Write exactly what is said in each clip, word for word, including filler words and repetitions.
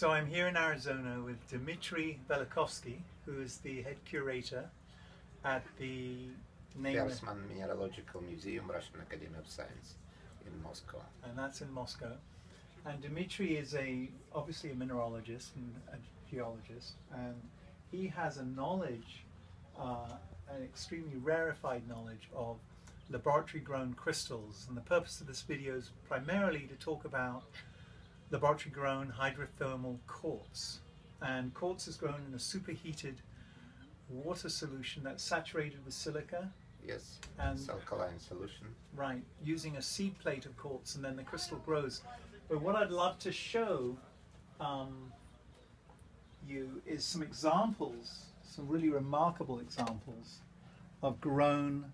So I'm here in Arizona with Dmitry Velikovsky, who is the head curator at the Fersman Mineralogical Museum, Russian Academy of Science in Moscow. And that's in Moscow. And Dmitry is a obviously a mineralogist and a geologist, and he has a knowledge, uh, an extremely rarefied knowledge of laboratory-grown crystals. And the purpose of this video is primarily to talk about laboratory-grown hydrothermal quartz. And quartz is grown in a superheated water solution that's saturated with silica. Yes, and it's alkaline solution. Right, using a seed plate of quartz, and then the crystal grows. But what I'd love to show um, you is some examples, some really remarkable examples of grown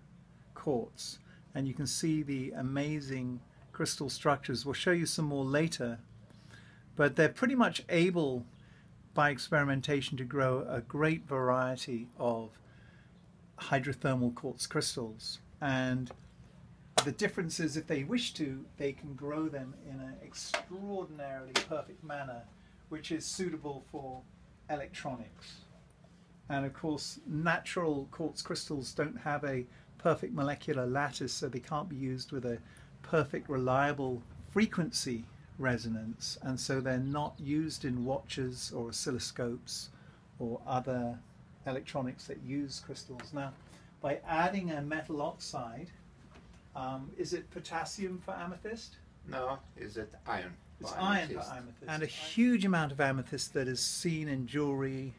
quartz. And you can see the amazing crystal structures. We'll show you some more later, but they're pretty much able by experimentation to grow a great variety of hydrothermal quartz crystals, and the difference is if they wish to, they can grow them in an extraordinarily perfect manner which is suitable for electronics. And of course natural quartz crystals don't have a perfect molecular lattice, so they can't be used with a perfect reliable frequency resonance, and so they're not used in watches or oscilloscopes or other electronics that use crystals. Now by adding a metal oxide, um, is it potassium for amethyst? No, is it iron? It's iron for amethyst. And a huge amount of amethyst that is seen in jewelry,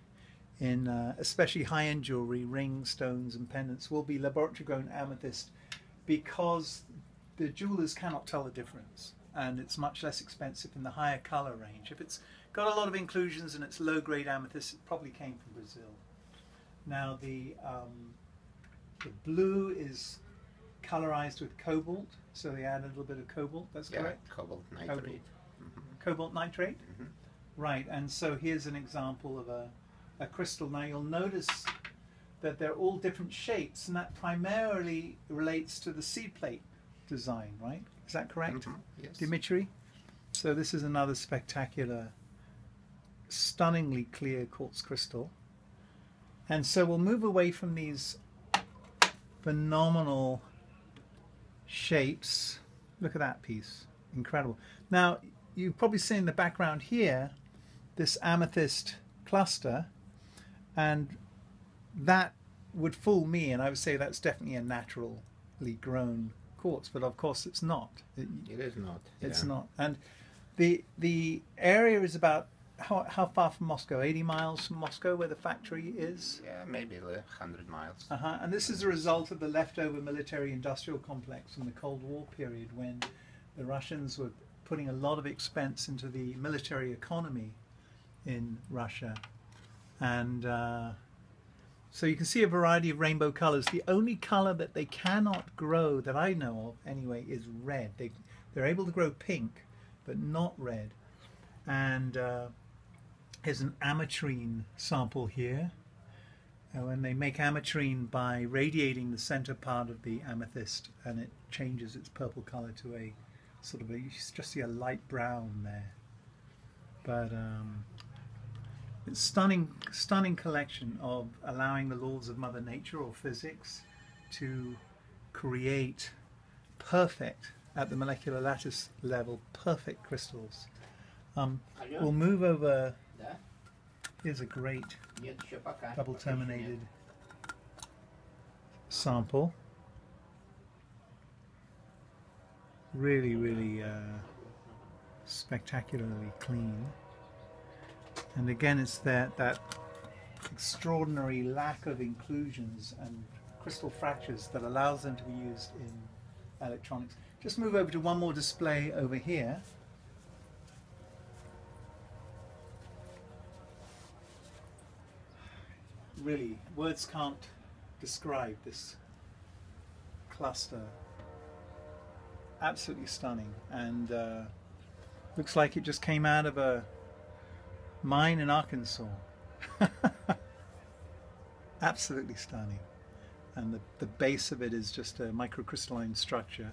in uh, especially high-end jewelry, rings, stones and pendants will be laboratory grown amethyst, because the jewelers cannot tell the difference, and it's much less expensive in the higher color range. If it's got a lot of inclusions and it's low-grade amethyst, it probably came from Brazil. Now the, um, the blue is colorized with cobalt, so they add a little bit of cobalt, that's yeah, correct? cobalt nitrate. Cobalt, mm-hmm. cobalt nitrate? Mm-hmm. Right, and so here's an example of a, a crystal. Now you'll notice that they're all different shapes, and that primarily relates to the seed plate design, right? Is that correct? Mm-hmm. Yes. Dmitry? So this is another spectacular, stunningly clear quartz crystal. And so we'll move away from these phenomenal shapes. Look at that piece, incredible. Now you've probably seen in the background here this amethyst cluster, and that would fool me, and I would say that's definitely a naturally grown quartz, but of course it's not. It, it is not. It's yeah. not. And the the area is about how, how far from Moscow? eighty miles from Moscow, where the factory is. Yeah, maybe like a hundred miles. Uh huh. And this is a result of the leftover military-industrial complex from the Cold War period, when the Russians were putting a lot of expense into the military economy in Russia, and. Uh, So you can see a variety of rainbow colors. The only color that they cannot grow, that I know of anyway, is red. They, they're able to grow pink, but not red. And uh, here's an ametrine sample here. Uh, and they make ametrine by radiating the center part of the amethyst, and it changes its purple color to a sort of a, you just see a light brown there. But. Um, It's stunning, stunning collection of allowing the laws of Mother Nature or physics to create perfect, at the molecular lattice level, perfect crystals. Um, we'll move over. Here's a great double terminated sample. Really, really uh, spectacularly clean. And again, it's that, that extraordinary lack of inclusions and crystal fractures that allows them to be used in electronics. Just move over to one more display over here. Really, words can't describe this cluster. Absolutely stunning, and uh, looks like it just came out of a mine in Arkansas. Absolutely stunning. And the, the base of it is just a microcrystalline structure.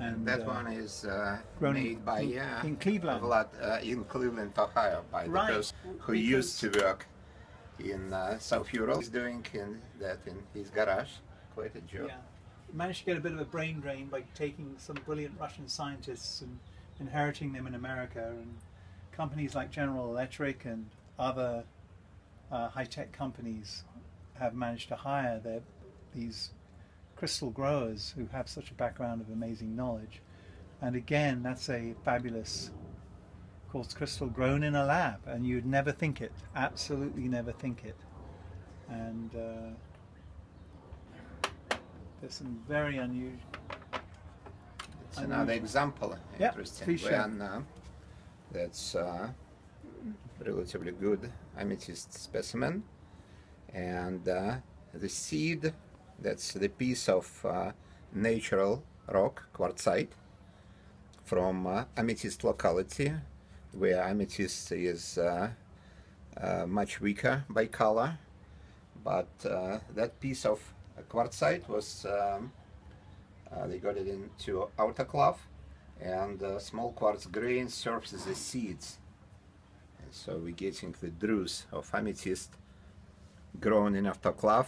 And that uh, one is uh, made by in, yeah, in Cleveland, Vlad, uh, in Cleveland, Ohio, by the right. person who because used to work in uh, South Europe. He's doing in, that in his garage. Quite a job. Yeah. Managed to get a bit of a brain drain by taking some brilliant Russian scientists and inheriting them in America, and companies like General Electric and other uh, high-tech companies have managed to hire their, these crystal growers who have such a background of amazing knowledge. And again, that's a fabulous, of course, crystal grown in a lab, and you'd never think it, absolutely never think it. And uh, there's some very unusual. It's unusual. Another example, interesting, yep, when uh, that's uh, relatively good amethyst specimen, and uh, the seed. That's the piece of uh, natural rock, quartzite, from uh, amethyst locality, where amethyst is uh, uh, much weaker by color. But uh, that piece of quartzite was, um, uh, they got it into autoclave, and uh, small quartz grain serves as the seeds. And so we're getting the druce of amethyst grown in autoclave,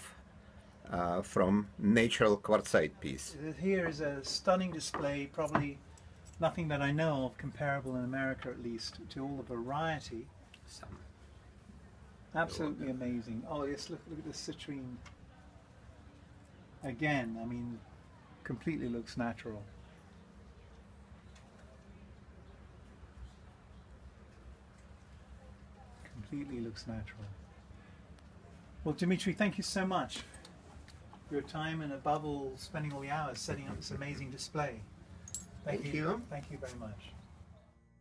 Uh, from natural quartzite piece. Here is a stunning display, probably nothing that I know of comparable in America, at least, to all the variety. Some. Absolutely amazing. Oh yes, look, look at the citrine. Again, I mean, completely looks natural. Completely looks natural. Well, Dmitry, thank you so much. Your time, and above all, spending all the hours setting up this amazing display. Thank, Thank you. you. Thank you very much.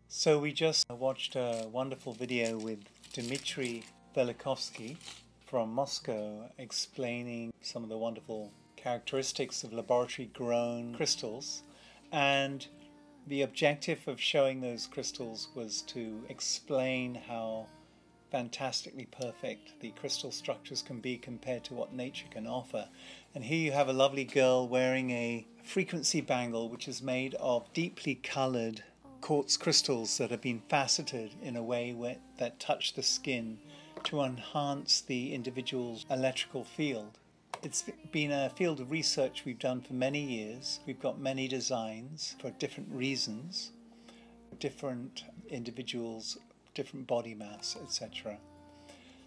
So we just watched a wonderful video with Dmitry Velikovsky from Moscow, explaining some of the wonderful characteristics of laboratory-grown crystals, and the objective of showing those crystals was to explain how fantastically perfect the crystal structures can be compared to what nature can offer. And here you have a lovely girl wearing a frequency bangle which is made of deeply coloured quartz crystals that have been faceted in a way where, that touch the skin to enhance the individual's electrical field. It's been a field of research we've done for many years. We've got many designs for different reasons, different individuals, different body mass, et cetera.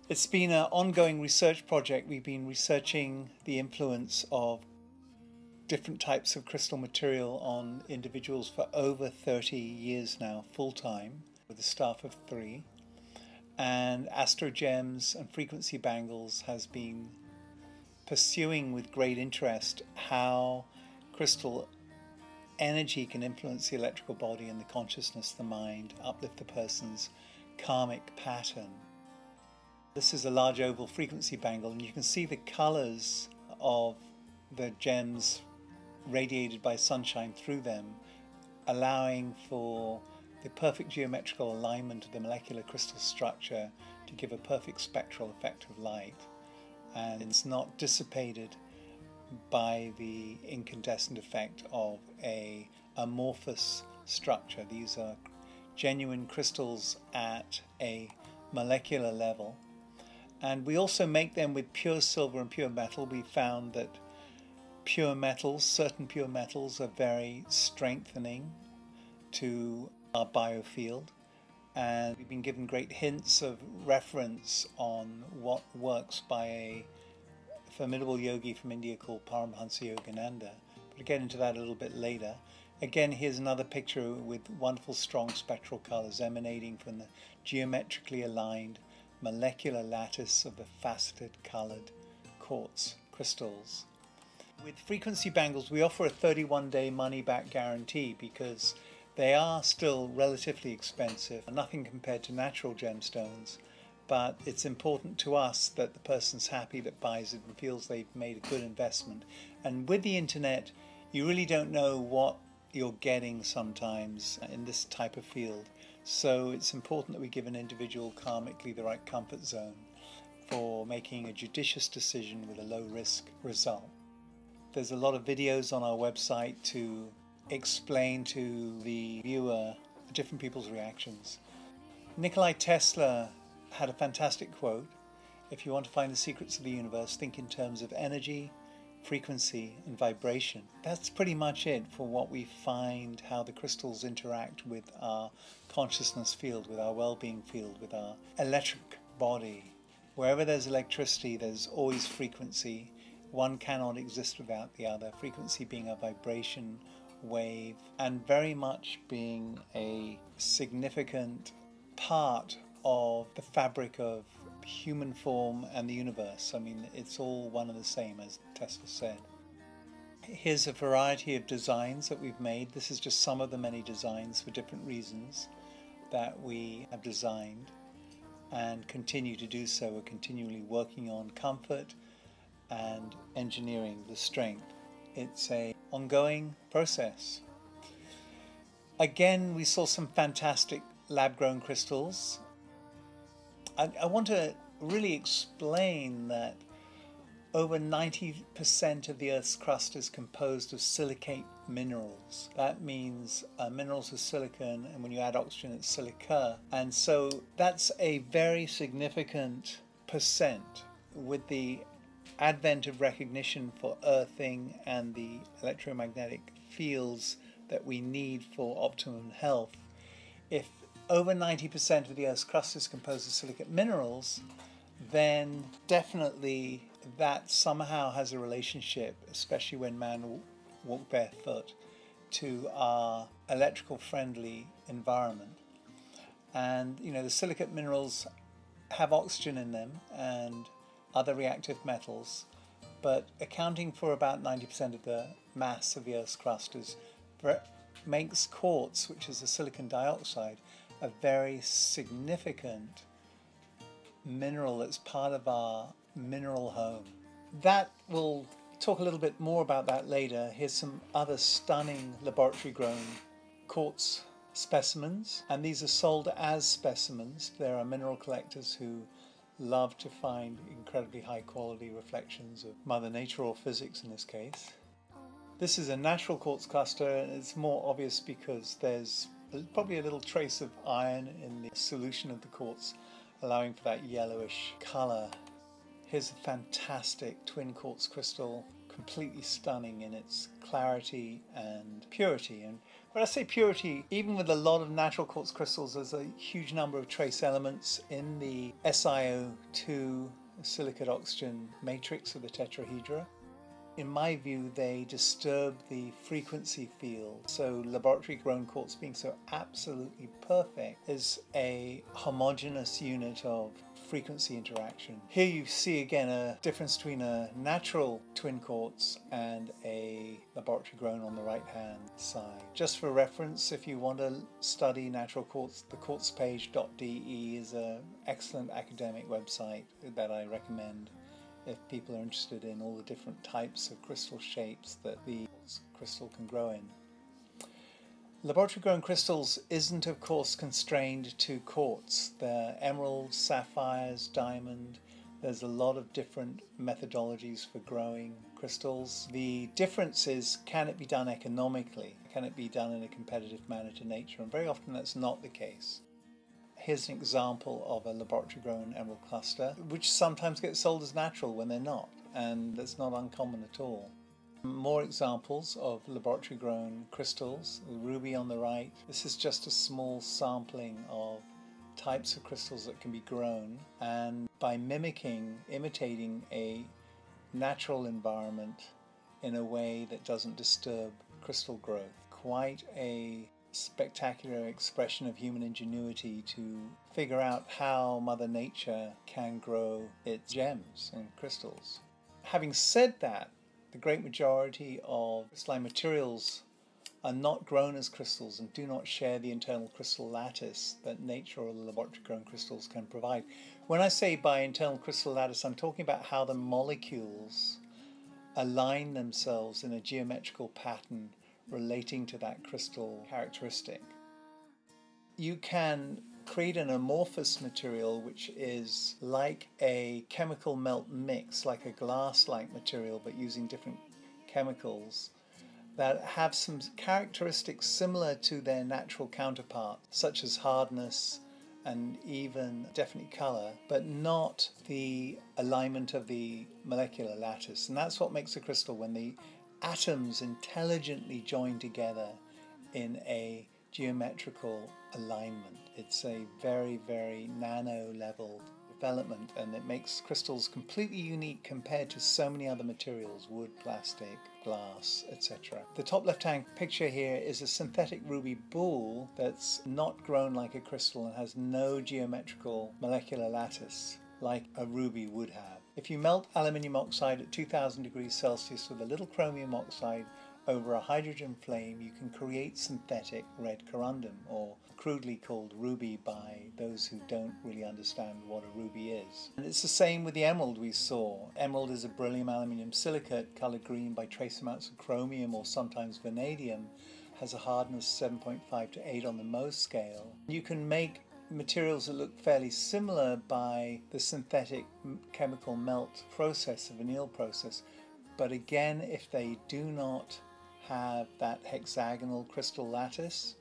It's been an ongoing research project. We've been researching the influence of different types of crystal material on individuals for over thirty years now, full-time, with a staff of three. And astrogems and frequency bangles has been pursuing with great interest how crystal energy can influence the electrical body and the consciousness, the mind, uplift the person's karmic pattern. This is a large oval frequency bangle, and you can see the colors of the gems radiated by sunshine through them, allowing for the perfect geometrical alignment of the molecular crystal structure to give a perfect spectral effect of light, and it's not dissipated by the incandescent effect of a amorphous structure. These are genuine crystals at a molecular level, and we also make them with pure silver and pure metal. We found that pure metals, certain pure metals, are very strengthening to our biofield, and we've been given great hints of reference on what works by a formidable yogi from India called Paramahansa Yogananda. But we'll get into that a little bit later. Again, here's another picture with wonderful strong spectral colours emanating from the geometrically aligned molecular lattice of the faceted coloured quartz crystals. With frequency bangles, we offer a thirty-one day money-back guarantee because they are still relatively expensive, nothing compared to natural gemstones. But it's important to us that the person's happy, that buys it and feels they've made a good investment. And with the internet, you really don't know what you're getting sometimes in this type of field. So it's important that we give an individual karmically the right comfort zone for making a judicious decision with a low risk result. There's a lot of videos on our website to explain to the viewer the different people's reactions. Nikolai Tesla had a fantastic quote: if you want to find the secrets of the universe, think in terms of energy, frequency and vibration. That's pretty much it for what we find, how the crystals interact with our consciousness field, with our well-being field, with our electric body. Wherever there's electricity, there's always frequency. One cannot exist without the other, frequency being a vibration wave and very much being a significant part of the fabric of human form and the universe. I mean, it's all one and the same, as Tesla said. Here's a variety of designs that we've made. This is just some of the many designs for different reasons that we have designed and continue to do so. We're continually working on comfort and engineering the strength. It's an ongoing process. Again, we saw some fantastic lab-grown crystals. I, I want to really explain that over ninety percent of the Earth's crust is composed of silicate minerals. That means uh, minerals are silicon, and when you add oxygen, it's silica. And so that's a very significant percent. With the advent of recognition for earthing and the electromagnetic fields that we need for optimum health, if over ninety percent of the Earth's crust is composed of silicate minerals, then definitely that somehow has a relationship, especially when man walked barefoot, to our electrical-friendly environment. And, you know, the silicate minerals have oxygen in them and other reactive metals, but accounting for about ninety percent of the mass of the Earth's crust is makes quartz, which is the silicon dioxide, a very significant mineral that's part of our mineral home. That we'll talk a little bit more about that later. Here's some other stunning laboratory grown quartz specimens, and these are sold as specimens. There are mineral collectors who love to find incredibly high quality reflections of Mother Nature, or physics in this case. This is a natural quartz cluster, and it's more obvious because there's probably a little trace of iron in the solution of the quartz, allowing for that yellowish colour. Here's a fantastic twin quartz crystal, completely stunning in its clarity and purity. And when I say purity, even with a lot of natural quartz crystals, there's a huge number of trace elements in the S i O two silicate oxygen matrix of the tetrahedra. In my view, they disturb the frequency field. So laboratory grown quartz, being so absolutely perfect, is a homogeneous unit of frequency interaction. Here you see again a difference between a natural twin quartz and a laboratory grown on the right hand side. Just for reference, if you want to study natural quartz, the quartzpage dot d e is an excellent academic website that I recommend if people are interested in all the different types of crystal shapes that the crystal can grow in. Laboratory-grown crystals isn't, of course, constrained to quartz. They're emeralds, sapphires, diamond. There's a lot of different methodologies for growing crystals. The difference is, can it be done economically? Can it be done in a competitive manner to nature? And very often that's not the case. Here's an example of a laboratory-grown emerald cluster, which sometimes gets sold as natural when they're not, and that's not uncommon at all. More examples of laboratory-grown crystals, the ruby on the right. This is just a small sampling of types of crystals that can be grown, and by mimicking, imitating a natural environment in a way that doesn't disturb crystal growth. Quite a spectacular expression of human ingenuity to figure out how Mother Nature can grow its gems and crystals. Having said that, the great majority of crystalline materials are not grown as crystals and do not share the internal crystal lattice that nature or the laboratory-grown crystals can provide. When I say by internal crystal lattice, I'm talking about how the molecules align themselves in a geometrical pattern relating to that crystal characteristic. You can create an amorphous material which is like a chemical melt mix, like a glass-like material, but using different chemicals, that have some characteristics similar to their natural counterpart, such as hardness and even definite colour, but not the alignment of the molecular lattice. And that's what makes a crystal, when the atoms intelligently join together in a geometrical alignment. It's a very, very nano level development, and it makes crystals completely unique compared to so many other materials: wood, plastic, glass, et cetera. The top left hand picture here is a synthetic ruby ball that's not grown like a crystal and has no geometrical molecular lattice like a ruby would have. If you melt aluminium oxide at two thousand degrees Celsius with a little chromium oxide over a hydrogen flame, you can create synthetic red corundum, or crudely called ruby by those who don't really understand what a ruby is. And it's the same with the emerald we saw. Emerald is a beryllium aluminium silicate coloured green by trace amounts of chromium or sometimes vanadium, has a hardness seven point five to eight on the Mohs scale. You can make materials that look fairly similar by the synthetic chemical melt process, the anneal process, but again, if they do not have that hexagonal crystal lattice,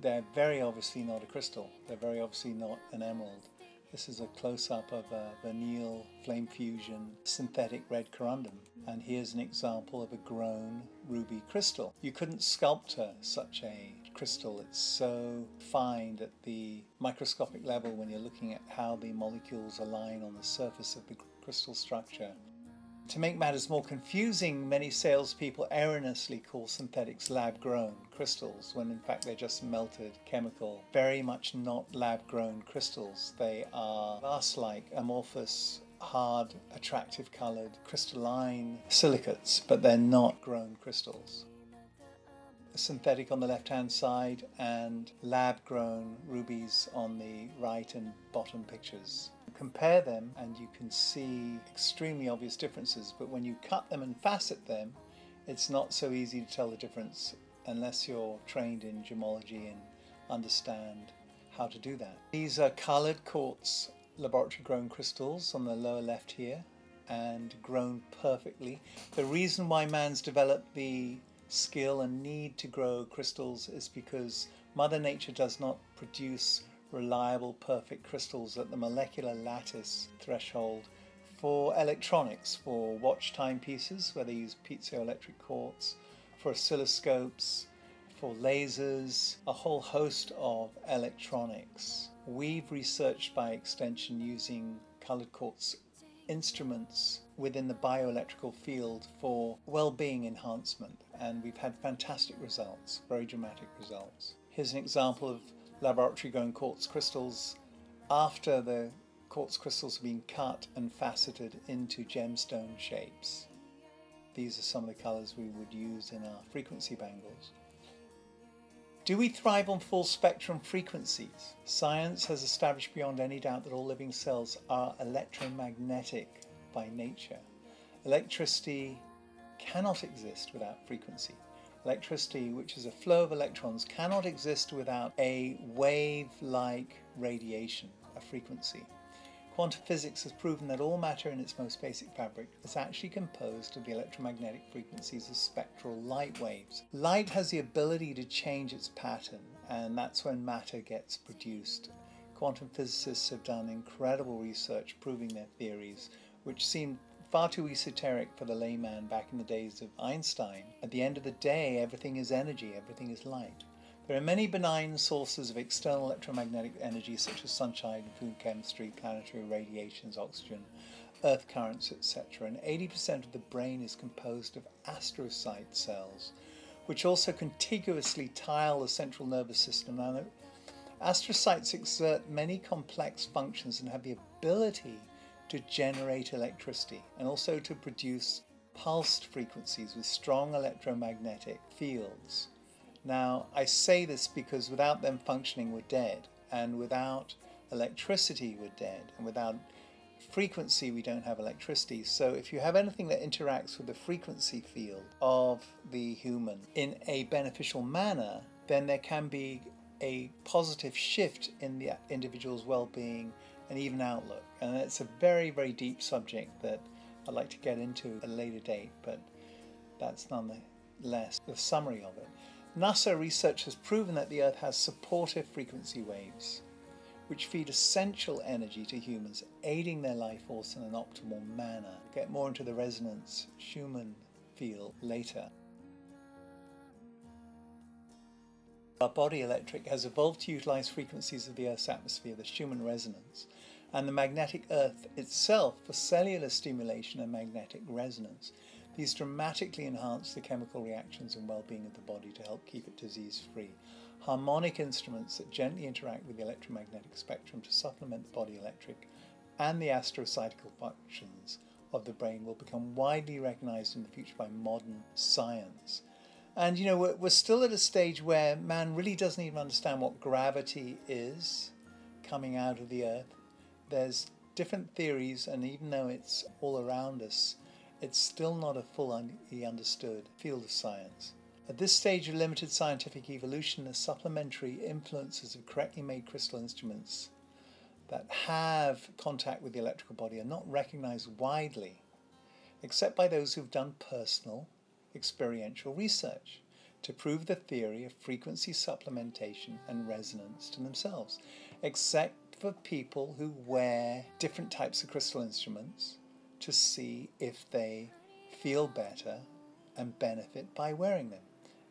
they're very obviously not a crystal. They're very obviously not an emerald. This is a close-up of a vernal flame fusion synthetic red corundum, and here's an example of a grown ruby crystal. You couldn't sculpture such a crystal. It's so fine at the microscopic level when you're looking at how the molecules align on the surface of the crystal structure. To make matters more confusing, many salespeople erroneously call synthetics lab-grown crystals, when in fact they're just melted chemical. Very much not lab-grown crystals. They are glass-like, amorphous, hard, attractive coloured, crystalline silicates, but they're not grown crystals. Synthetic on the left-hand side and lab-grown rubies on the right and bottom pictures. Compare them and you can see extremely obvious differences, but when you cut them and facet them, it's not so easy to tell the difference unless you're trained in gemology and understand how to do that. These are coloured quartz laboratory-grown crystals on the lower left here, and grown perfectly. The reason why man's developed the skill and need to grow crystals is because Mother Nature does not produce reliable perfect crystals at the molecular lattice threshold for electronics, for watch timepieces where they use piezoelectric quartz, for oscilloscopes, for lasers, a whole host of electronics. We've researched by extension using coloured quartz instruments within the bioelectrical field for well-being enhancement, and we've had fantastic results, very dramatic results. Here's an example of laboratory-grown quartz crystals after the quartz crystals have been cut and faceted into gemstone shapes. These are some of the colours we would use in our frequency bangles. Do we thrive on full spectrum frequencies? Science has established beyond any doubt that all living cells are electromagnetic by nature. Electricity cannot exist without frequency. Electricity, which is a flow of electrons, cannot exist without a wave-like radiation, a frequency. Quantum physics has proven that all matter in its most basic fabric is actually composed of the electromagnetic frequencies of spectral light waves. Light has the ability to change its pattern, and that's when matter gets produced. Quantum physicists have done incredible research proving their theories, which seemed far too esoteric for the layman back in the days of Einstein. At the end of the day, everything is energy, everything is light. There are many benign sources of external electromagnetic energy, such as sunshine, food chemistry, planetary radiations, oxygen, earth currents, et cetera. And eighty percent of the brain is composed of astrocyte cells, which also contiguously tile the central nervous system. Now, astrocytes exert many complex functions and have the ability to generate electricity and also to produce pulsed frequencies with strong electromagnetic fields. Now, I say this because without them functioning, we're dead, and without electricity, we're dead, and without frequency, we don't have electricity. So if you have anything that interacts with the frequency field of the human in a beneficial manner, then there can be a positive shift in the individual's well-being and even outlook. And it's a very, very deep subject that I'd like to get into at a later date, but that's none the less, the summary of it. NASA research has proven that the Earth has supportive frequency waves, which feed essential energy to humans, aiding their life force in an optimal manner. Get more into the resonance Schumann field later. Our body electric has evolved to utilize frequencies of the Earth's atmosphere, the Schumann resonance, and the magnetic Earth itself for cellular stimulation and magnetic resonance. These dramatically enhance the chemical reactions and well-being of the body to help keep it disease-free. Harmonic instruments that gently interact with the electromagnetic spectrum to supplement the body electric and the astrocytical functions of the brain will become widely recognized in the future by modern science. And you know, we're, we're still at a stage where man really doesn't even understand what gravity is coming out of the Earth. There's different theories, and even though it's all around us, it's still not a fully understood field of science. At this stage of limited scientific evolution, the supplementary influences of correctly made crystal instruments that have contact with the electrical body are not recognized widely, except by those who've done personal experiential research to prove the theory of frequency supplementation and resonance to themselves, except for people who wear different types of crystal instruments to see if they feel better and benefit by wearing them.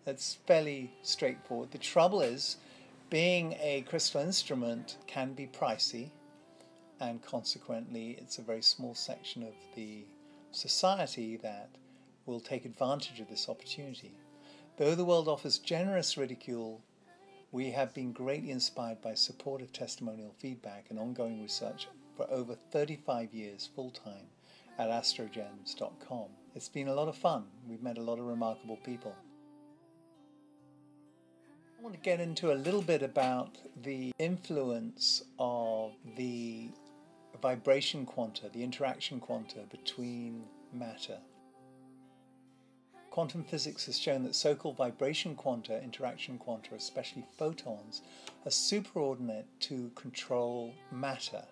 That's fairly straightforward. The trouble is, being a crystal instrument can be pricey, and consequently it's a very small section of the society that will take advantage of this opportunity. Though the world offers generous ridicule, we have been greatly inspired by supportive testimonial feedback and ongoing research for over thirty-five years full-time at astrogems dot com. It's been a lot of fun. We've met a lot of remarkable people. I want to get into a little bit about the influence of the vibration quanta, the interaction quanta between matter. Quantum physics has shown that so-called vibration quanta, interaction quanta, especially photons, are superordinate to control matter.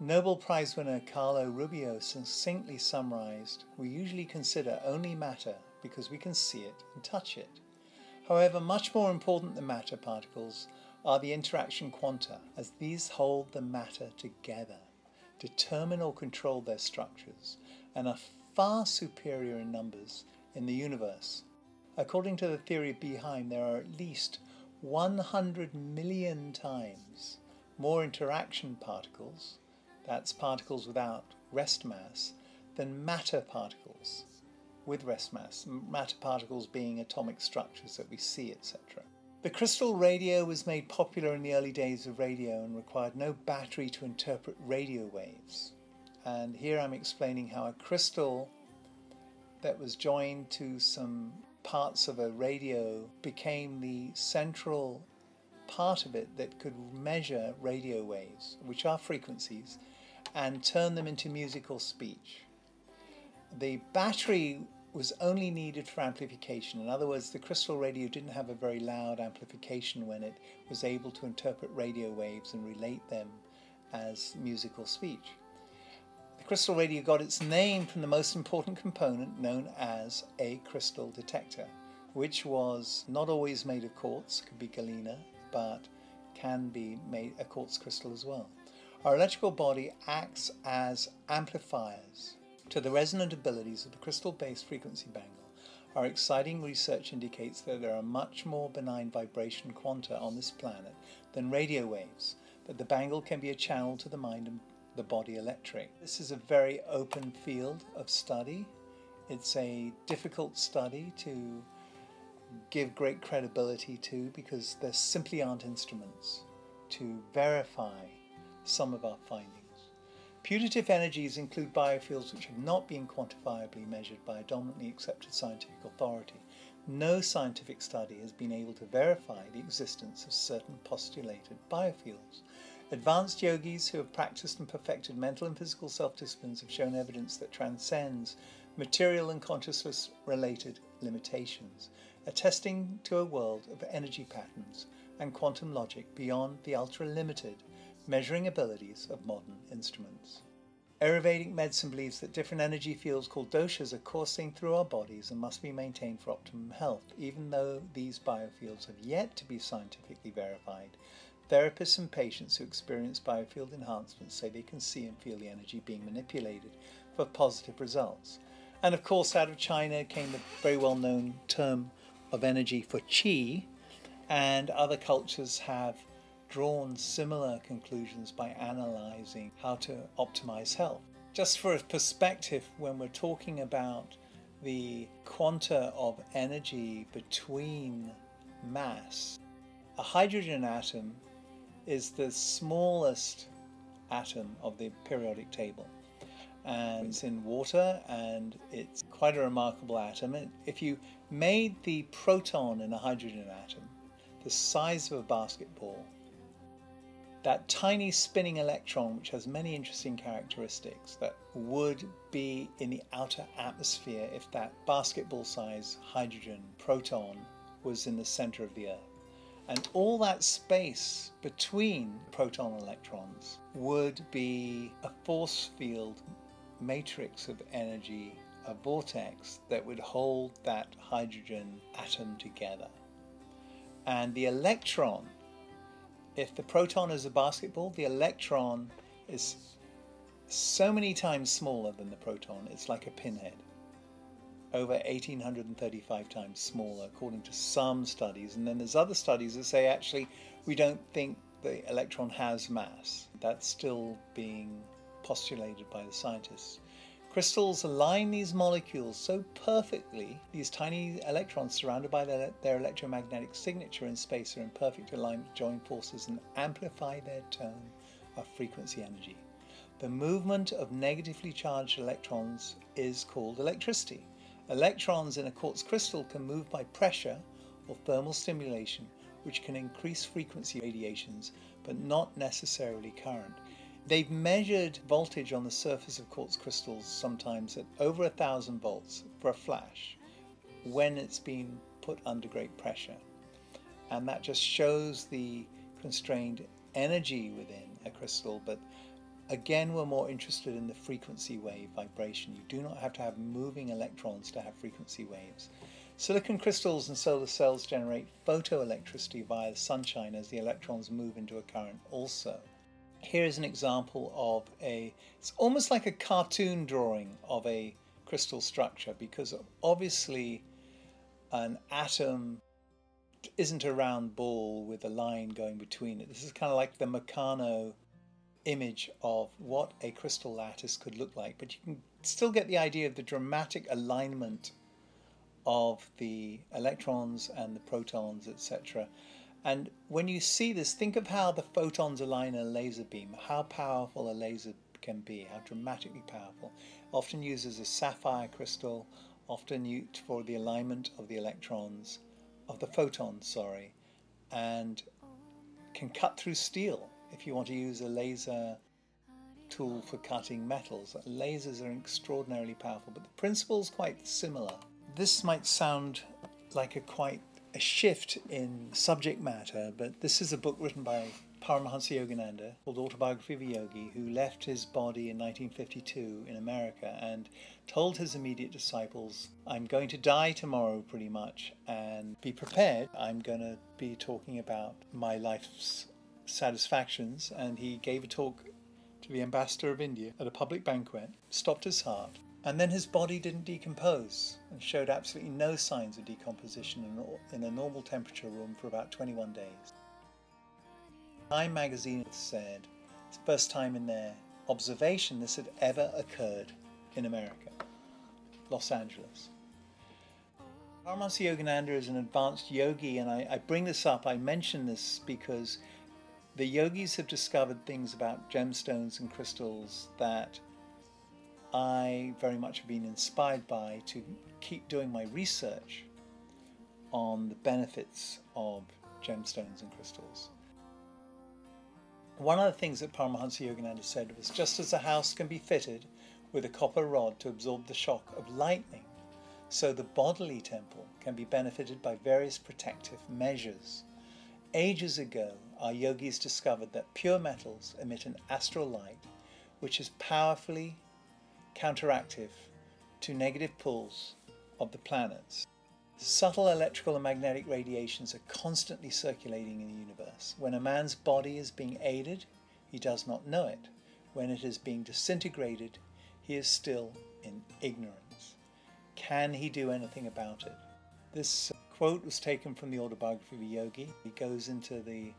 Nobel Prize winner Carlo Rubbia succinctly summarized, "We usually consider only matter because we can see it and touch it. However, much more important than matter particles are the interaction quanta, as these hold the matter together, determine or control their structures, and are far superior in numbers in the universe. According to the theory of Beheim, there are at least one hundred million times more interaction particles, that's particles without rest mass, than matter particles with rest mass, matter particles being atomic structures that we see, et cetera. The crystal radio was made popular in the early days of radio and required no battery to interpret radio waves. And here I'm explaining how a crystal that was joined to some parts of a radio became the central part of it that could measure radio waves, which are frequencies, and turn them into music or speech. The battery was only needed for amplification. In other words, the crystal radio didn't have a very loud amplification when it was able to interpret radio waves and relate them as music or speech. Crystal radio got its name from the most important component known as a crystal detector, which was not always made of quartz, could be galena, but can be made a quartz crystal as well. Our electrical body acts as amplifiers to the resonant abilities of the crystal-based frequency bangle. Our exciting research indicates that there are much more benign vibration quanta on this planet than radio waves, but the bangle can be a channel to the mind and the body electric. This is a very open field of study. It's a difficult study to give great credibility to because there simply aren't instruments to verify some of our findings. Putative energies include biofields which have not been quantifiably measured by a dominantly accepted scientific authority. No scientific study has been able to verify the existence of certain postulated biofields. Advanced yogis who have practiced and perfected mental and physical self-disciplines have shown evidence that transcends material and consciousness-related limitations, attesting to a world of energy patterns and quantum logic beyond the ultra-limited measuring abilities of modern instruments. Ayurvedic medicine believes that different energy fields called doshas are coursing through our bodies and must be maintained for optimum health. Even though these biofields have yet to be scientifically verified, therapists and patients who experience biofield enhancements say they can see and feel the energy being manipulated for positive results. And of course, out of China came the very well-known term of energy for Qi, and other cultures have drawn similar conclusions by analysing how to optimise health. Just for a perspective, when we're talking about the quanta of energy between mass, a hydrogen atom is the smallest atom of the periodic table. And it's in water, and it's quite a remarkable atom. And if you made the proton in a hydrogen atom the size of a basketball, that tiny spinning electron, which has many interesting characteristics, that would be in the outer atmosphere if that basketball-sized hydrogen proton was in the center of the Earth. And all that space between proton electrons would be a force field matrix of energy, a vortex that would hold that hydrogen atom together. And the electron, if the proton is a basketball, the electron is so many times smaller than the proton. It's like a pinhead. Over one thousand eight hundred thirty-five times smaller, according to some studies. And then there's other studies that say, actually, we don't think the electron has mass. That's still being postulated by the scientists. Crystals align these molecules so perfectly, these tiny electrons surrounded by their, their electromagnetic signature in space are in perfect alignment to join forces and amplify their tone of frequency energy. The movement of negatively charged electrons is called electricity. Electrons in a quartz crystal can move by pressure or thermal stimulation, which can increase frequency radiations, but not necessarily current. They've measured voltage on the surface of quartz crystals sometimes at over a thousand volts for a flash when it's been put under great pressure. And that just shows the constrained energy within a crystal. But again, we're more interested in the frequency wave vibration. You do not have to have moving electrons to have frequency waves. Silicon crystals and solar cells generate photoelectricity via sunshine as the electrons move into a current also. Here is an example of a, it's almost like a cartoon drawing of a crystal structure, because obviously an atom isn't a round ball with a line going between it. This is kind of like the Meccano image of what a crystal lattice could look like, but you can still get the idea of the dramatic alignment of the electrons and the protons, et cetera. And when you see this, think of how the photons align in a laser beam, how powerful a laser can be, how dramatically powerful. Often used as a sapphire crystal, often used for the alignment of the electrons, of the photons, sorry, and can cut through steel if you want to use a laser tool for cutting metals. Lasers are extraordinarily powerful, but the principle is quite similar. This might sound like a quite a shift in subject matter, but this is a book written by Paramahansa Yogananda called Autobiography of a Yogi, who left his body in nineteen fifty-two in America and told his immediate disciples, I'm going to die tomorrow pretty much, and be prepared. I'm going to be talking about my life's satisfactions. And he gave a talk to the ambassador of India at a public banquet, stopped his heart, and then his body didn't decompose and showed absolutely no signs of decomposition in a normal temperature room for about twenty-one days. Time magazine said it's the first time in their observation this had ever occurred in America, Los Angeles. Paramahansa Yogananda is an advanced yogi, and I, I bring this up, I mention this because the yogis have discovered things about gemstones and crystals that I very much have been inspired by to keep doing my research on the benefits of gemstones and crystals. One of the things that Paramahansa Yogananda said was, just as a house can be fitted with a copper rod to absorb the shock of lightning, so the bodily temple can be benefited by various protective measures. Ages ago, our yogis discovered that pure metals emit an astral light which is powerfully counteractive to negative pulls of the planets. Subtle electrical and magnetic radiations are constantly circulating in the universe. When a man's body is being aided, he does not know it. When it is being disintegrated, he is still in ignorance. Can he do anything about it? This quote was taken from the Autobiography of a Yogi. It goes into the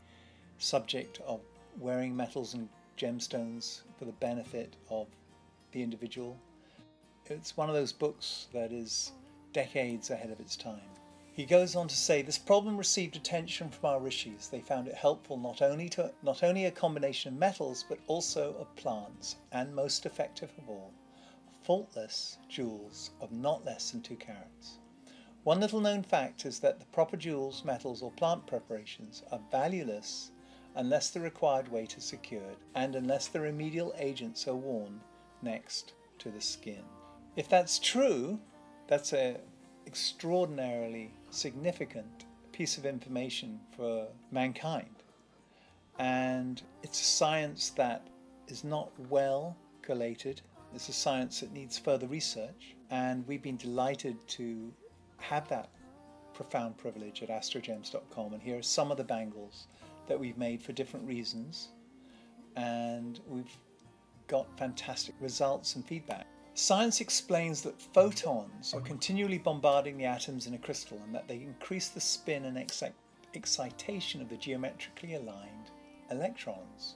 subject of wearing metals and gemstones for the benefit of the individual. It's one of those books that is decades ahead of its time. He goes on to say, this problem received attention from our rishis. They found it helpful not only to not only a combination of metals, but also of plants, and most effective of all, faultless jewels of not less than two carats. One little known fact is that the proper jewels, metals, or plant preparations are valueless unless the required weight is secured, and unless the remedial agents are worn next to the skin. If that's true, that's an extraordinarily significant piece of information for mankind. And it's a science that is not well collated. It's a science that needs further research. And we've been delighted to have that profound privilege at astrogems dot com. And here are some of the bangles that we've made for different reasons. And we've got fantastic results and feedback. Science explains that photons are continually bombarding the atoms in a crystal, and that they increase the spin and exc excitation of the geometrically aligned electrons.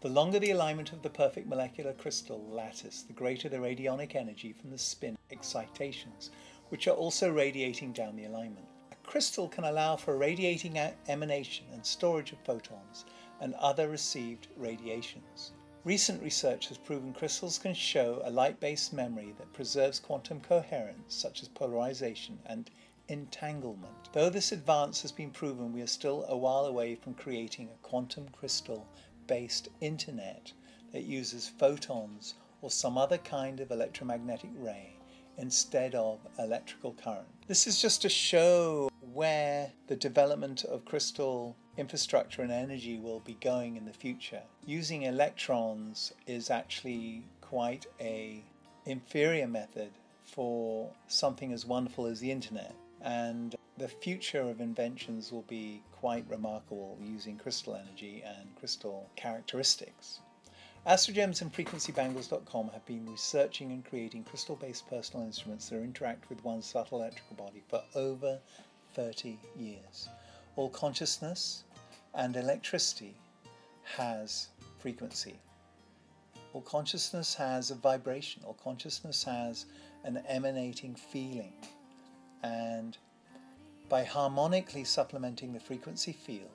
The longer the alignment of the perfect molecular crystal lattice, the greater the radionic energy from the spin excitations, which are also radiating down the alignment. A crystal can allow for radiating emanation and storage of photons and other received radiations. Recent research has proven crystals can show a light-based memory that preserves quantum coherence, such as polarization and entanglement. Though this advance has been proven, we are still a while away from creating a quantum crystal-based internet that uses photons or some other kind of electromagnetic ray instead of electrical current. This is just to show where the development of crystal infrastructure and energy will be going in the future. Using electrons is actually quite an inferior method for something as wonderful as the internet, and the future of inventions will be quite remarkable using crystal energy and crystal characteristics. Astrogems and frequency bangles dot com have been researching and creating crystal-based personal instruments that interact with one's subtle electrical body for over thirty years. All consciousness and electricity has frequency. All consciousness has a vibration. All consciousness has an emanating feeling. And by harmonically supplementing the frequency field,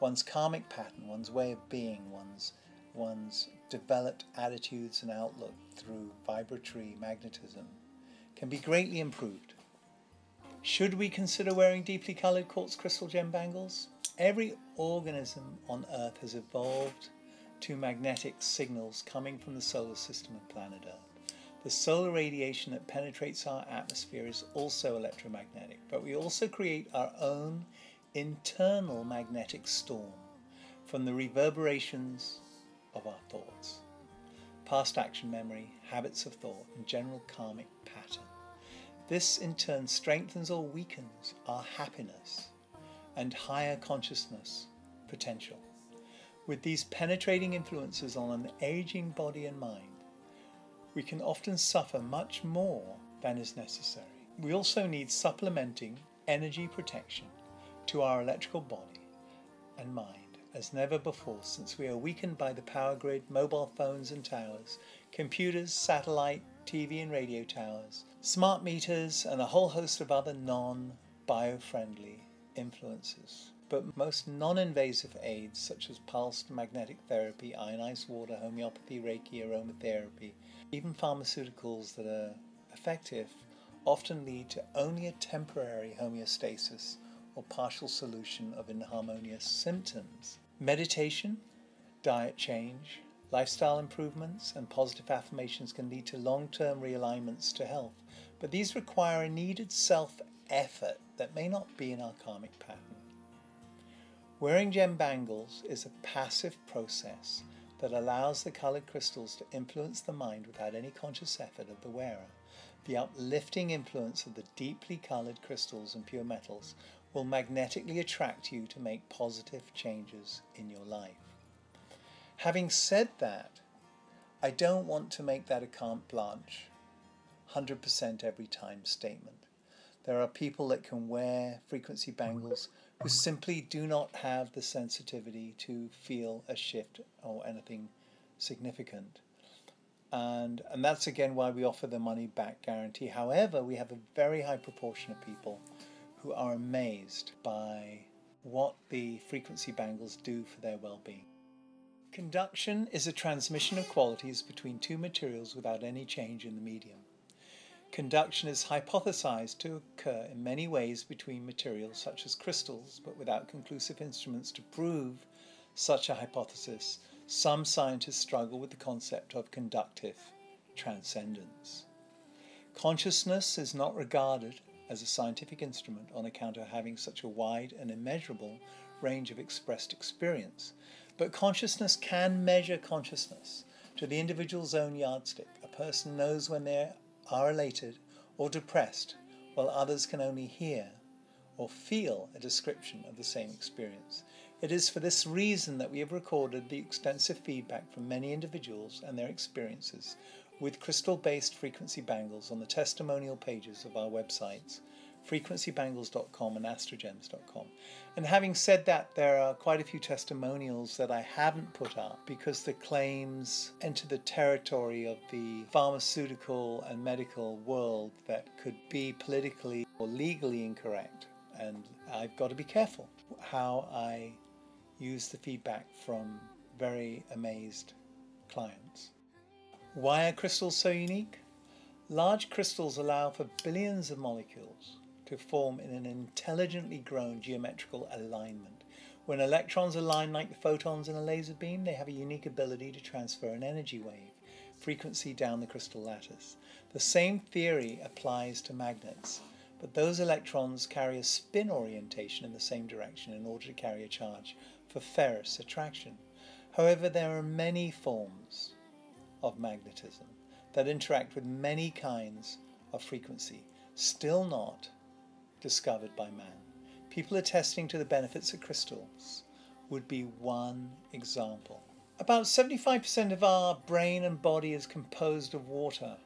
one's karmic pattern, one's way of being, one's, one's developed attitudes and outlook through vibratory magnetism can be greatly improved. Should we consider wearing deeply coloured quartz crystal gem bangles? Every organism on Earth has evolved to magnetic signals coming from the solar system and planet Earth. The solar radiation that penetrates our atmosphere is also electromagnetic, but we also create our own internal magnetic storm from the reverberations of our thoughts, past action memory, habits of thought, and general karmic pattern. This in turn strengthens or weakens our happiness and higher consciousness potential. With these penetrating influences on an aging body and mind, we can often suffer much more than is necessary. We also need supplementing energy protection to our electrical body and mind as never before, since we are weakened by the power grid, mobile phones and towers, computers, satellite, T V and radio towers, smart meters, and a whole host of other non-bio-friendly influences. But most non-invasive aids, such as pulsed magnetic therapy, ionized water, homeopathy, Reiki, aromatherapy, even pharmaceuticals that are effective, often lead to only a temporary homeostasis or partial solution of inharmonious symptoms. Meditation, diet change, lifestyle improvements and positive affirmations can lead to long-term realignments to health, but these require a needed self-effort that may not be in our karmic pattern. Wearing gem bangles is a passive process that allows the coloured crystals to influence the mind without any conscious effort of the wearer. The uplifting influence of the deeply coloured crystals and pure metals will magnetically attract you to make positive changes in your life. Having said that, I don't want to make that a carte blanche, one hundred percent every time statement. There are people that can wear frequency bangles who simply do not have the sensitivity to feel a shift or anything significant. And, and that's again why we offer the money back guarantee. However, we have a very high proportion of people who are amazed by what the frequency bangles do for their well-being. Conduction is a transmission of qualities between two materials without any change in the medium. Conduction is hypothesized to occur in many ways between materials such as crystals, but without conclusive instruments to prove such a hypothesis, some scientists struggle with the concept of conductive transcendence. Consciousness is not regarded as a scientific instrument on account of having such a wide and immeasurable range of expressed experience, but consciousness can measure consciousness to the individual's own yardstick. A person knows when they're are elated or depressed, while others can only hear or feel a description of the same experience. It is for this reason that we have recorded the extensive feedback from many individuals and their experiences with crystal-based frequency bangles on the testimonial pages of our websites, frequency bangles dot com and astrogems dot com. And having said that, there are quite a few testimonials that I haven't put up because the claims enter the territory of the pharmaceutical and medical world that could be politically or legally incorrect. And I've got to be careful how I use the feedback from very amazed clients. Why are crystals so unique? Large crystals allow for billions of molecules to form in an intelligently grown geometrical alignment. When electrons align like the photons in a laser beam, they have a unique ability to transfer an energy wave frequency down the crystal lattice. The same theory applies to magnets, but those electrons carry a spin orientation in the same direction in order to carry a charge for ferrous attraction. However, there are many forms of magnetism that interact with many kinds of frequency, still not discovered by man. People attesting to the benefits of crystals would be one example. About seventy-five percent of our brain and body is composed of water.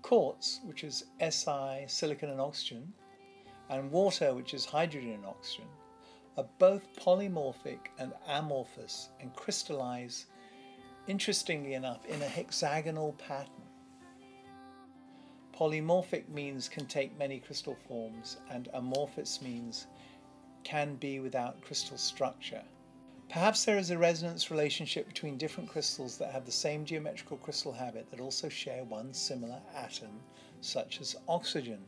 Quartz, which is Si, silicon and oxygen, and water, which is hydrogen and oxygen, are both polymorphic and amorphous and crystallize, interestingly enough, in a hexagonal pattern. Polymorphic means can take many crystal forms, and amorphous means can be without crystal structure. Perhaps there is a resonance relationship between different crystals that have the same geometrical crystal habit that also share one similar atom, such as oxygen.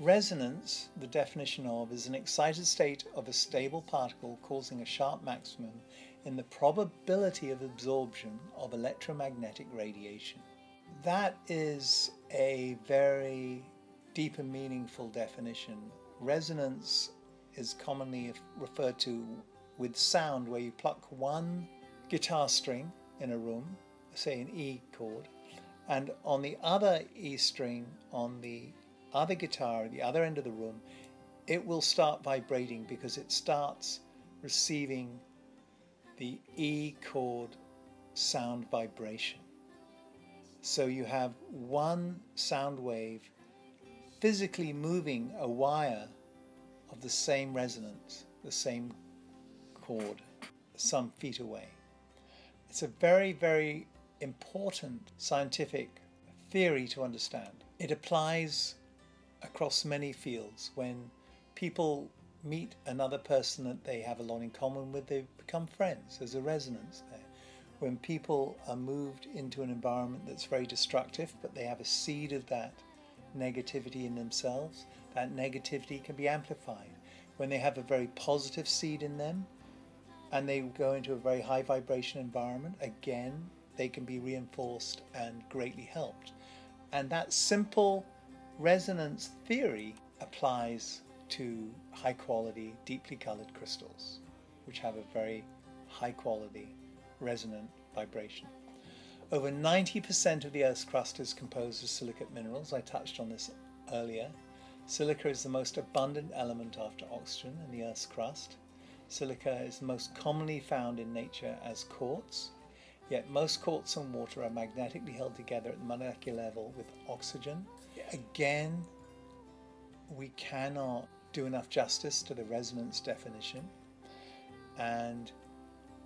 Resonance, the definition of, is an excited state of a stable particle causing a sharp maximum in the probability of absorption of electromagnetic radiation. That is a very deep and meaningful definition. Resonance is commonly referred to with sound, where you pluck one guitar string in a room, say an E chord, and on the other E string on the other guitar at the other end of the room, it will start vibrating because it starts receiving the E chord sound vibration. So you have one sound wave physically moving a wire of the same resonance, the same chord, some feet away. It's a very, very important scientific theory to understand. It applies across many fields. When people meet another person that they have a lot in common with, they become friends. There's a resonance there. When people are moved into an environment that's very destructive, but they have a seed of that negativity in themselves, that negativity can be amplified. When they have a very positive seed in them and they go into a very high vibration environment, again, they can be reinforced and greatly helped. And that simple resonance theory applies to high quality, deeply coloured crystals, which have a very high quality resonant vibration. Over ninety percent of the Earth's crust is composed of silicate minerals. I touched on this earlier. Silica is the most abundant element after oxygen in the Earth's crust. Silica is most commonly found in nature as quartz, yet most quartz and water are magnetically held together at the molecular level with oxygen. Again, we cannot do enough justice to the resonance definition, and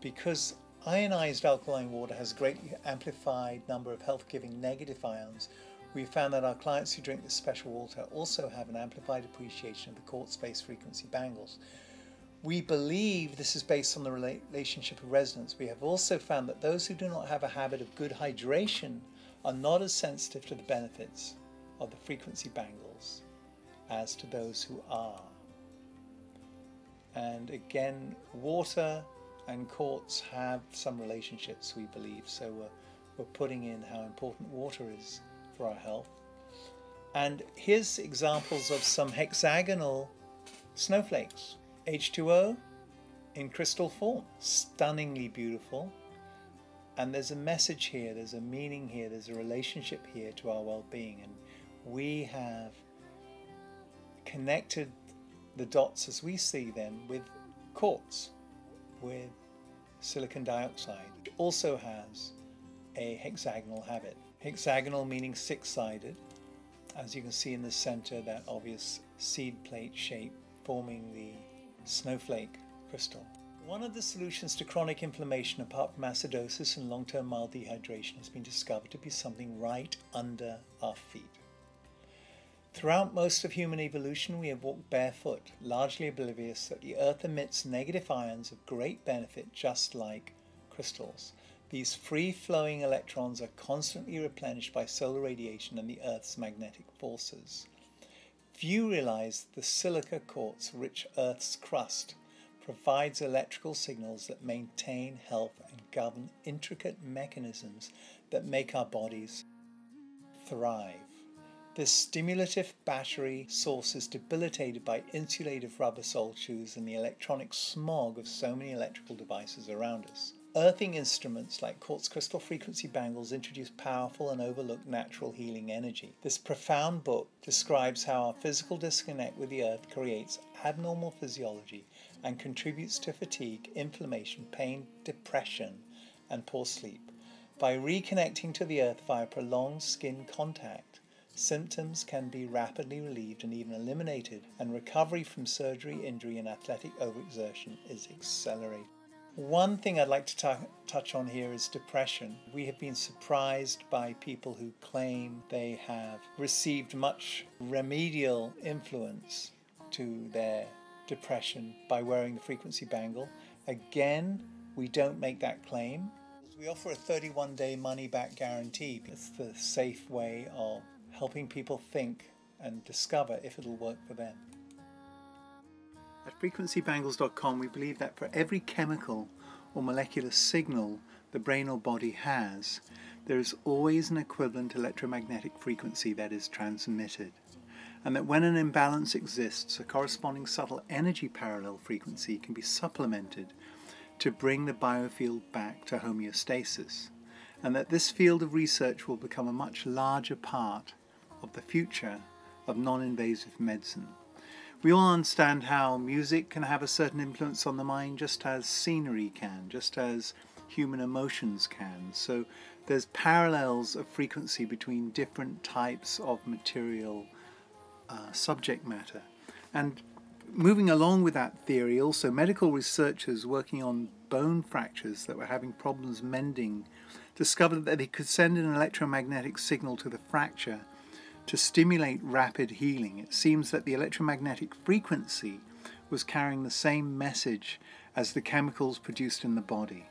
because ionized alkaline water has a greatly amplified number of health-giving negative ions, we found that our clients who drink this special water also have an amplified appreciation of the quartz-based frequency bangles. We believe this is based on the relationship of resonance. We have also found that those who do not have a habit of good hydration are not as sensitive to the benefits of the frequency bangles as to those who are. And again, water and quartz have some relationships, we believe, so we're, we're putting in how important water is for our health. And here's examples of some hexagonal snowflakes. H two O in crystal form, stunningly beautiful. And there's a message here, there's a meaning here, there's a relationship here to our well-being, and we have connected the dots as we see them with quartz, with silicon dioxide, which also has a hexagonal habit. Hexagonal meaning six-sided, as you can see in the center, that obvious seed plate shape forming the snowflake crystal. One of the solutions to chronic inflammation apart from acidosis and long-term mild dehydration has been discovered to be something right under our feet. Throughout most of human evolution, we have walked barefoot, largely oblivious that the earth emits negative ions of great benefit, just like crystals. These free-flowing electrons are constantly replenished by solar radiation and the earth's magnetic forces. Few realize the silica quartz-rich earth's crust provides electrical signals that maintain health and govern intricate mechanisms that make our bodies thrive. This stimulative battery source is debilitated by insulative rubber sole shoes and the electronic smog of so many electrical devices around us. Earthing instruments like quartz crystal frequency bangles introduce powerful and overlooked natural healing energy. This profound book describes how our physical disconnect with the earth creates abnormal physiology and contributes to fatigue, inflammation, pain, depression, and poor sleep. By reconnecting to the earth via prolonged skin contact, symptoms can be rapidly relieved and even eliminated, and recovery from surgery, injury, and athletic overexertion is accelerated. One thing I'd like to touch on here is depression. We have been surprised by people who claim they have received much remedial influence to their depression by wearing the frequency bangle. Again, we don't make that claim. We offer a thirty-one day money-back guarantee. It's the safe way of helping people think and discover if it'll work for them. At frequency bangles dot com, we believe that for every chemical or molecular signal the brain or body has, there is always an equivalent electromagnetic frequency that is transmitted, and that when an imbalance exists, a corresponding subtle energy parallel frequency can be supplemented to bring the biofield back to homeostasis, and that this field of research will become a much larger part of the future of non-invasive medicine. We all understand how music can have a certain influence on the mind, just as scenery can, just as human emotions can. So there's parallels of frequency between different types of material uh, subject matter. And moving along with that theory, also medical researchers working on bone fractures that were having problems mending discovered that they could send an electromagnetic signal to the fracture to stimulate rapid healing. It seems that the electromagnetic frequency was carrying the same message as the chemicals produced in the body.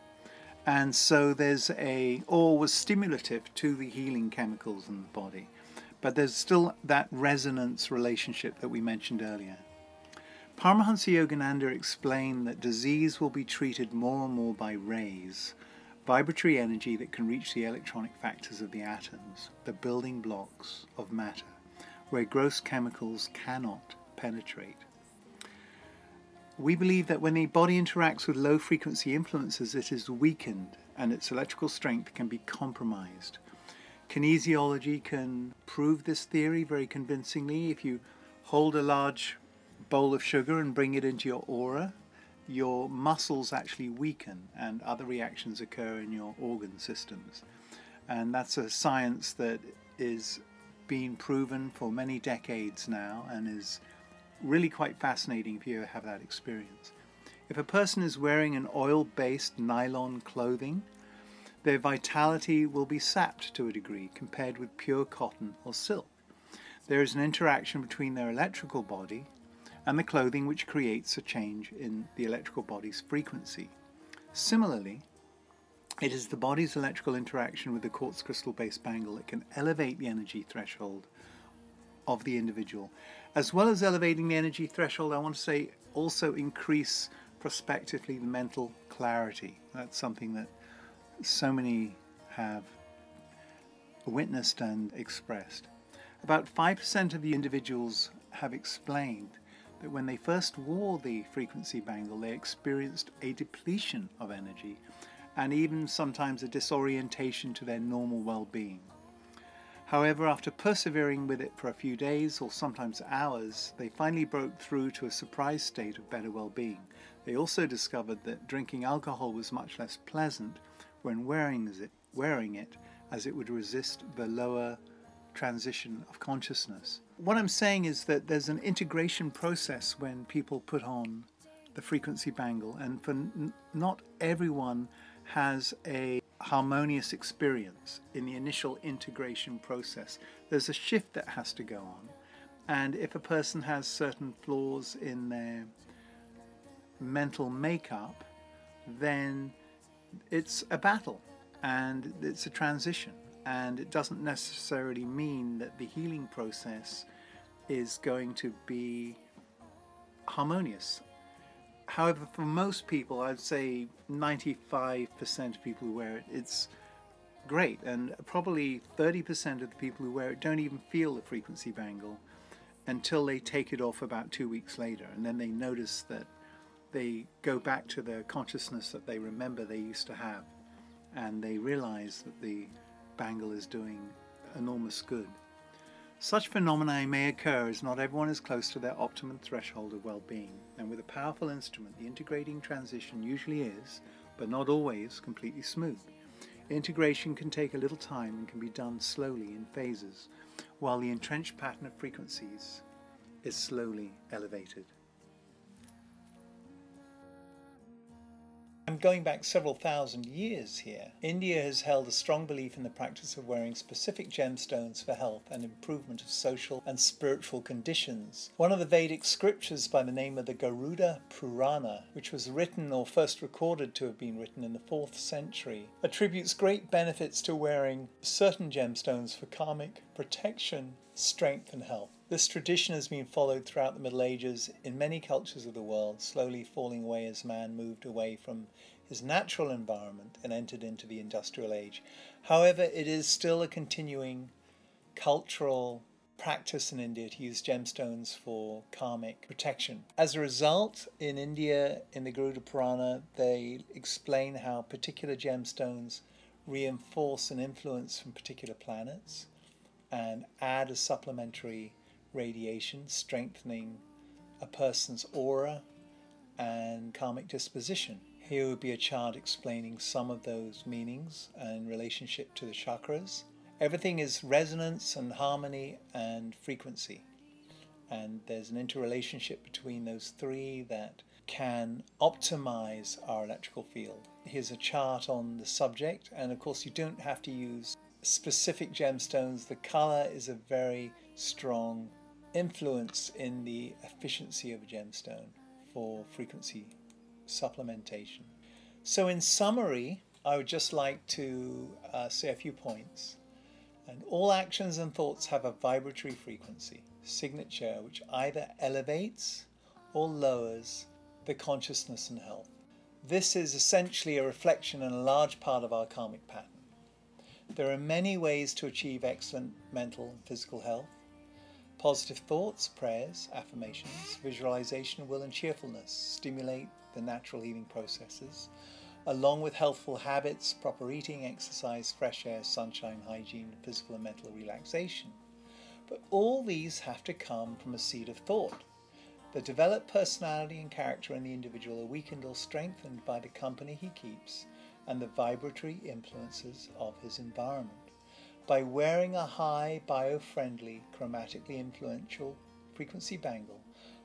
And so there's a, or was stimulative to the healing chemicals in the body. But there's still that resonance relationship that we mentioned earlier. Paramahansa Yogananda explained that disease will be treated more and more by rays, vibratory energy that can reach the electronic factors of the atoms, the building blocks of matter, where gross chemicals cannot penetrate. We believe that when the body interacts with low-frequency influences, it is weakened and its electrical strength can be compromised. Kinesiology can prove this theory very convincingly. If you hold a large bowl of sugar and bring it into your aura, your muscles actually weaken and other reactions occur in your organ systems. And that's a science that is being proven for many decades now and is really quite fascinating if you have that experience. If a person is wearing an oil-based nylon clothing, their vitality will be sapped to a degree compared with pure cotton or silk. There is an interaction between their electrical body and the clothing which creates a change in the electrical body's frequency. Similarly, it is the body's electrical interaction with the quartz crystal-based bangle that can elevate the energy threshold of the individual. As well as elevating the energy threshold, I want to say also increase prospectively the mental clarity. That's something that so many have witnessed and expressed. About five percent of the individuals have explained that when they first wore the frequency bangle, they experienced a depletion of energy, and even sometimes a disorientation to their normal well-being. However, after persevering with it for a few days or sometimes hours, they finally broke through to a surprise state of better well-being. They also discovered that drinking alcohol was much less pleasant when wearing it, wearing it as it would resist the lower transition of consciousness. What I'm saying is that there's an integration process when people put on the frequency bangle, and for n not everyone has a harmonious experience in the initial integration process. There's a shift that has to go on, and if a person has certain flaws in their mental makeup, then it's a battle and it's a transition, and it doesn't necessarily mean that the healing process is going to be harmonious. However, for most people, I'd say ninety-five percent of people who wear it, it's great. And probably thirty percent of the people who wear it don't even feel the frequency bangle until they take it off about two weeks later. And then they notice that they go back to the consciousness that they remember they used to have. And they realize that the bangle is doing enormous good. Such phenomena may occur as not everyone is close to their optimum threshold of well-being, and with a powerful instrument the integrating transition usually is, but not always, completely smooth. Integration can take a little time and can be done slowly in phases, while the entrenched pattern of frequencies is slowly elevated. I'm going back several thousand years here. India has held a strong belief in the practice of wearing specific gemstones for health and improvement of social and spiritual conditions. One of the Vedic scriptures by the name of the Garuda Purana, which was written or first recorded to have been written in the fourth century, attributes great benefits to wearing certain gemstones for karmic protection, strength and health. This tradition has been followed throughout the Middle Ages in many cultures of the world, slowly falling away as man moved away from his natural environment and entered into the Industrial Age. However, it is still a continuing cultural practice in India to use gemstones for karmic protection. As a result, in India, in the Garuda Purana, they explain how particular gemstones reinforce an influence from particular planets and add a supplementary radiation, strengthening a person's aura and karmic disposition. Here would be a chart explaining some of those meanings and relationship to the chakras. Everything is resonance and harmony and frequency, and there's an interrelationship between those three that can optimize our electrical field. Here's a chart on the subject, and of course you don't have to use specific gemstones. The color is a very strong influence in the efficiency of a gemstone for frequency supplementation. So in summary, I would just like to uh, say a few points. And all actions and thoughts have a vibratory frequency signature which either elevates or lowers the consciousness and health. This is essentially a reflection and a large part of our karmic pattern. There are many ways to achieve excellent mental and physical health: positive thoughts, prayers, affirmations, visualization, will and cheerfulness stimulate the natural healing processes. along with healthful habits, proper eating, exercise, fresh air, sunshine, hygiene, physical and mental relaxation. But all these have to come from a seed of thought. The developed personality and character in the individual are weakened or strengthened by the company he keeps and the vibratory influences of his environment. By wearing a high, bio-friendly, chromatically influential frequency bangle,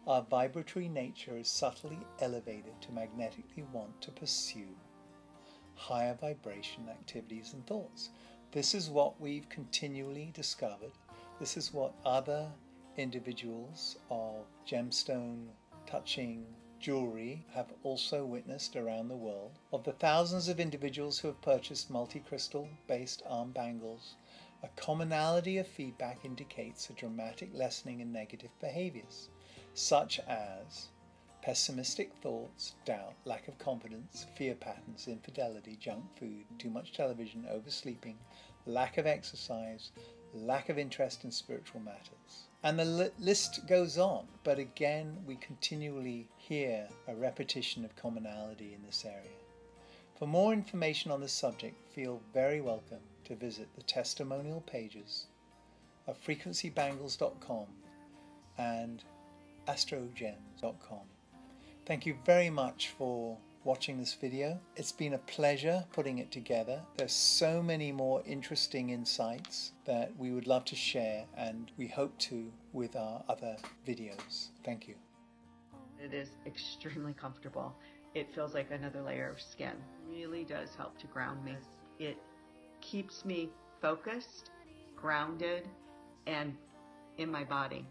our vibratory nature is subtly elevated to magnetically want to pursue higher vibration activities and thoughts. This is what we've continually discovered. This is what other individuals of gemstone touching jewelry have also witnessed around the world. Of the thousands of individuals who have purchased multi-crystal based arm bangles, a commonality of feedback indicates a dramatic lessening in negative behaviors, such as pessimistic thoughts, doubt, lack of confidence, fear patterns, infidelity, junk food, too much television, oversleeping, lack of exercise, lack of interest in spiritual matters. And the li list goes on, but again, we continually hear a repetition of commonality in this area. For more information on this subject, feel very welcome to visit the testimonial pages of frequency bangles dot com and astro gems dot com. Thank you very much for watching this video. It's been a pleasure putting it together. There's so many more interesting insights that we would love to share, and we hope to with our other videos. Thank you. It is extremely comfortable. It feels like another layer of skin. It really does help to ground me. It keeps me focused, grounded, and in my body.